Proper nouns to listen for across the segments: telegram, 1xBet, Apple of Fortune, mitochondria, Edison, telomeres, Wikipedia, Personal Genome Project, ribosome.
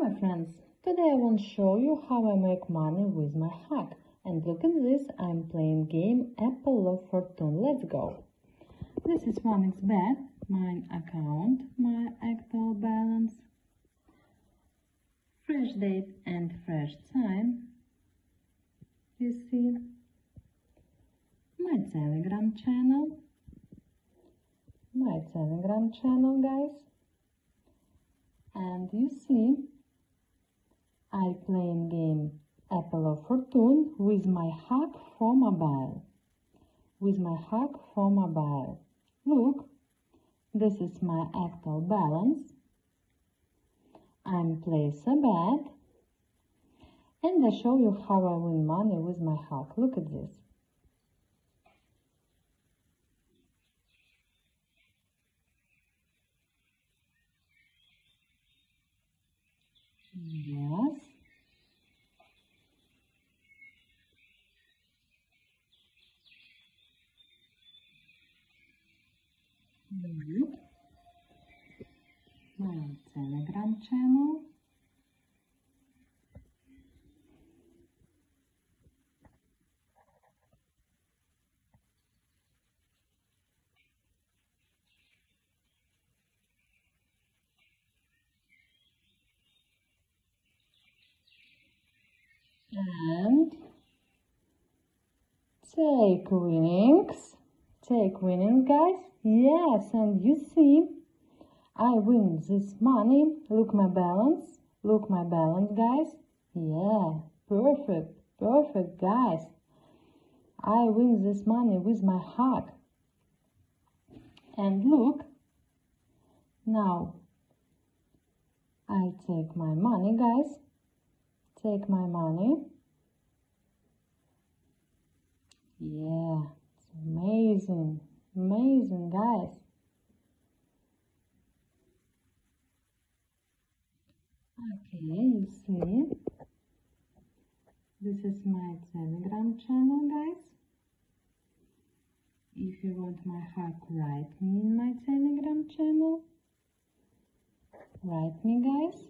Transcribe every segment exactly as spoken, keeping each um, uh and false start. Hi my friends, today I want to show you how I make money with my hack. And look at this, I'm playing game Apple of Fortune, let's go. This is one X bet, my account, my actual balance, fresh date and fresh time, you see, my Telegram channel, my Telegram channel guys. And you see, I play in game Apple of Fortune with my hack for mobile. With my hack for mobile. Look, this is my actual balance. I'm place a bet. And I show you how I win money with my hack. Look at this. Yes. Look. My Telegram channel. And take winnings, take winnings guys, yes, and you see, I win this money, look my balance, look my balance guys, yeah, perfect, perfect guys, I win this money with my hack. And look, now, I take my money guys, take my money. Yeah, it's amazing, amazing guys. Okay, you see, this is my Telegram channel guys. If you want my hack, write me in my Telegram channel. Write me guys.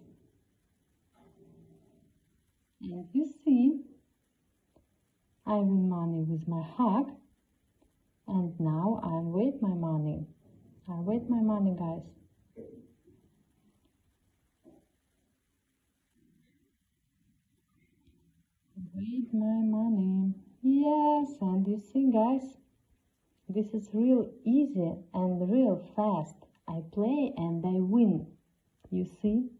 And you see, I win money with my hack, and now I wait my money. I wait my money, guys. Wait my money. Yes, and you see, guys, this is real easy and real fast. I play and I win. You see?